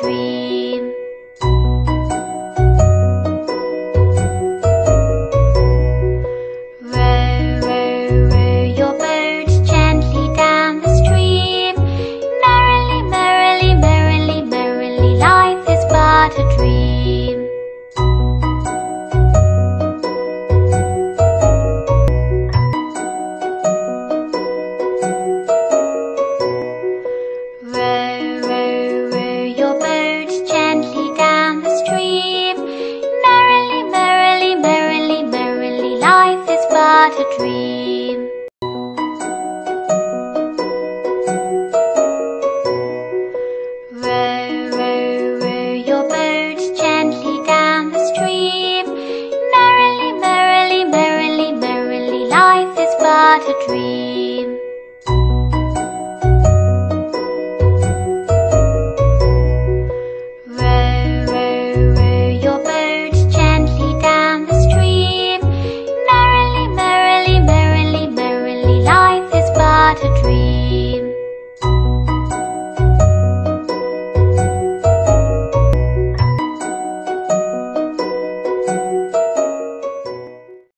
dream. Row your boat gently down the stream. Merrily, merrily, merrily, merrily, life is but a dream. But a dream. Row, row, row your boat gently down the stream. Merrily, merrily, merrily, merrily, life is but a dream.